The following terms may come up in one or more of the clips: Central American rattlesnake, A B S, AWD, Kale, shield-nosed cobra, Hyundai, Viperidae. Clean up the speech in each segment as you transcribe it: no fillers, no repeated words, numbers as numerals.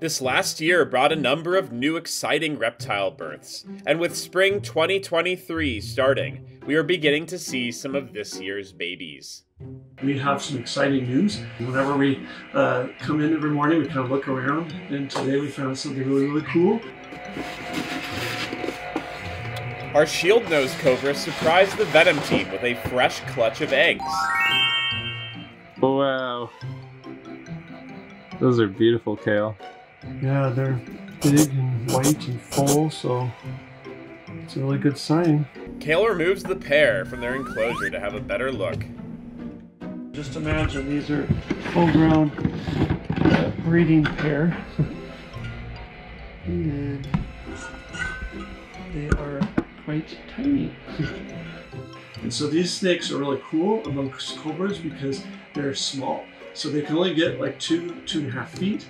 This last year brought a number of new exciting reptile births, and with spring 2023 starting, we are beginning to see some of this year's babies. We have some exciting news. Whenever we come in every morning, we kind of look around, and today we found something really, really cool. Our shield-nosed cobra surprised the Venom team with a fresh clutch of eggs. Wow. Those are beautiful, Kale. Yeah, they're big and white and full, so it's a really good sign. Kale removes the pair from their enclosure to have a better look. Just imagine, these are full-grown breeding pair. And they are quite tiny. And so these snakes are really cool amongst cobras because they're small. So they can only get like 2.5 feet.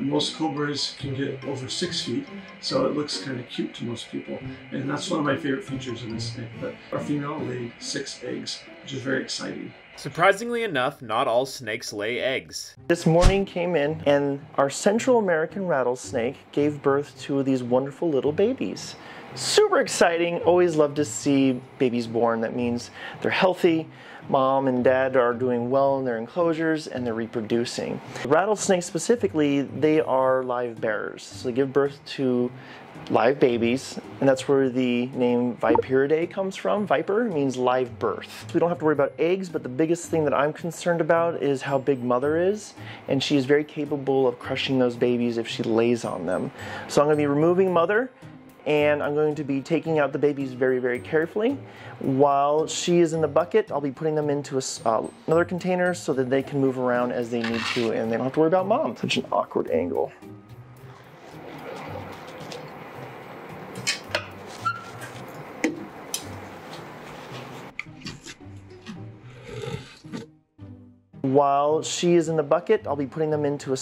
Most cobras can get over 6 feet, so it looks kind of cute to most people. And that's one of my favorite features in this snake, that our female laid 6 eggs, which is very exciting. Surprisingly enough, not all snakes lay eggs. This morning came in and our Central American rattlesnake gave birth to these wonderful little babies. Super exciting, always love to see babies born. That means they're healthy, mom and dad are doing well in their enclosures, and they're reproducing. Rattlesnakes specifically, they are live bearers, so they give birth to live babies, and that's where the name Viperidae comes from. Viper means live birth. So we don't have to worry about eggs, but the biggest thing that I'm concerned about is how big mother is, and she is very capable of crushing those babies if she lays on them. So I'm going to be removing mother, and I'm going to be taking out the babies very, very carefully. While she is in the bucket, I'll be putting them into another container so that they can move around as they need to and they don't have to worry about mom. Such an awkward angle. While she is in the bucket, I'll be putting them into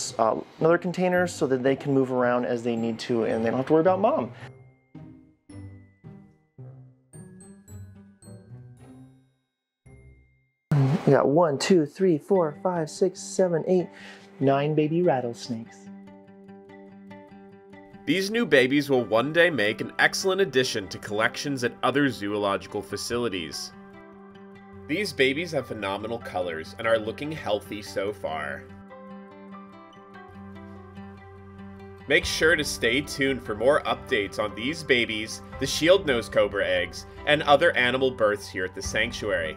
another container so that they can move around as they need to and they don't have to worry about mom. We got 9 baby rattlesnakes. These new babies will one day make an excellent addition to collections at other zoological facilities. These babies have phenomenal colors and are looking healthy so far. Make sure to stay tuned for more updates on these babies, the shield-nosed cobra eggs, and other animal births here at the sanctuary.